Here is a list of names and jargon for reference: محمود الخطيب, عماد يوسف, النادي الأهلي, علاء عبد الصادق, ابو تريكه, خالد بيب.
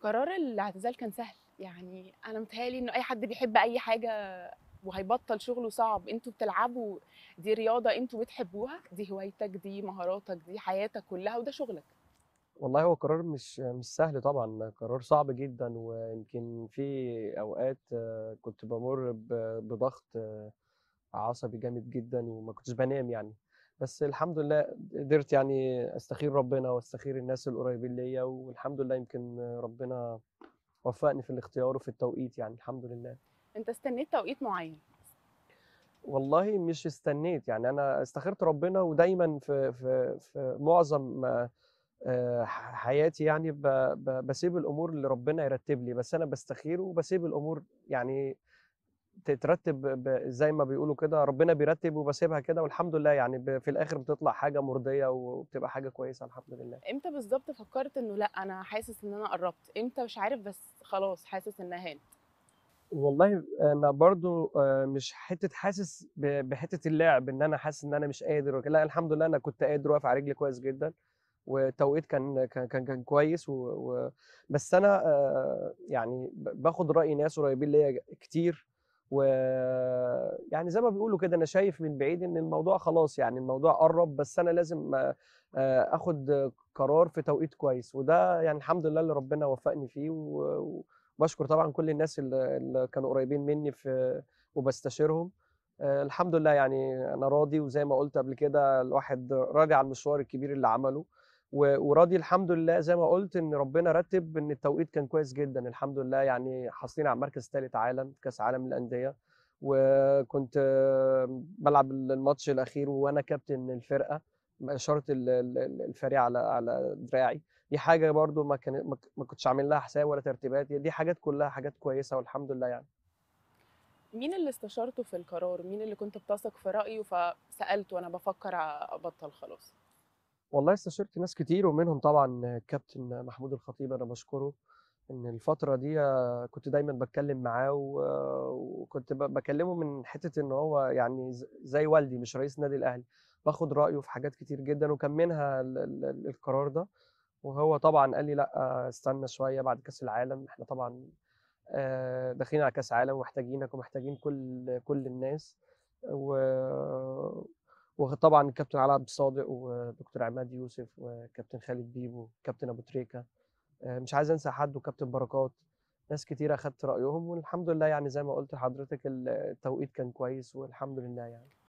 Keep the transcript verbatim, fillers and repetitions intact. قرار الاعتزال كان سهل، يعني انا متهيألي انه اي حد بيحب اي حاجه وهيبطل شغله صعب. انتوا بتلعبوا دي رياضه انتوا بتحبوها، دي هوايتك، دي مهاراتك، دي حياتك كلها، وده شغلك. والله هو قرار مش مش سهل طبعا، قرار صعب جدا، ويمكن في اوقات كنت بمر بضغط عصبي جامد جدا وما كنتش بنام يعني، بس الحمد لله قدرت يعني استخير ربنا واستخير الناس القريبين ليا، والحمد لله يمكن ربنا وفقني في الاختيار وفي التوقيت يعني الحمد لله. انت استنيت توقيت معين؟ والله مش استنيت يعني، انا استخرت ربنا، ودايما في في في معظم حياتي يعني بسيب الامور اللي ربنا يرتب لي، بس انا بستخيره وبسيب الامور يعني تترتب زي ما بيقولوا كده، ربنا بيرتب وبسيبها كده، والحمد لله يعني في الاخر بتطلع حاجه مرضيه وبتبقى حاجه كويسه الحمد لله. امتى بالظبط فكرت انه لا انا حاسس ان انا قربت؟ امتى مش عارف، بس خلاص حاسس انها هانت. والله انا برضو مش حته حاسس بحته اللعب ان انا حاسس ان انا مش قادر، لا الحمد لله انا كنت قادر واقف على رجلي كويس جدا، والتوقيت كان كان كان كويس و... و... بس انا يعني باخد راي ناس قريبين ليا كتير، ويعني زي ما بيقولوا كده انا شايف من بعيد ان الموضوع خلاص يعني الموضوع قرب، بس انا لازم اخد قرار في توقيت كويس، وده يعني الحمد لله اللي ربنا وفقني فيه، وبشكر طبعا كل الناس اللي كانوا قريبين مني في وبستشيرهم الحمد لله. يعني انا راضي، وزي ما قلت قبل كده الواحد راضي على المشوار الكبير اللي عمله، وراضي الحمد لله زي ما قلت ان ربنا رتب ان التوقيت كان كويس جدا الحمد لله، يعني حاصلين على المركز الثالث عالم كاس عالم للانديه، وكنت بلعب الماتش الاخير وانا كابتن الفرقه، اشاره الفريق على على دراعي، دي حاجه برده ما كان ما كنتش عامل لها حساب ولا ترتيبات، دي حاجات كلها حاجات كويسه والحمد لله. يعني مين اللي استشارته في القرار؟ مين اللي كنت بتثق في رايه فسالته وانا بفكر ابطل خلاص؟ والله استشرت ناس كتير، ومنهم طبعا الكابتن محمود الخطيب، انا بشكره ان الفتره دي كنت دايما بتكلم معاه، وكنت بكلمه من حته ان هو يعني زي والدي مش رئيس النادي الاهلي، باخد رايه في حاجات كتير جدا، وكان منها القرار ده، وهو طبعا قال لي لا استنى شويه بعد كاس العالم، احنا طبعا داخلين على كاس عالم ومحتاجينك ومحتاجين كل كل الناس، و وطبعا الكابتن علاء عبد الصادق ودكتور عماد يوسف وكابتن خالد بيب وكابتن ابو تريكه، مش عايز انسى حد، وكابتن بركات، ناس كتير اخدت رايهم، والحمد لله يعني زي ما قلت لحضرتك التوقيت كان كويس والحمد لله يعني.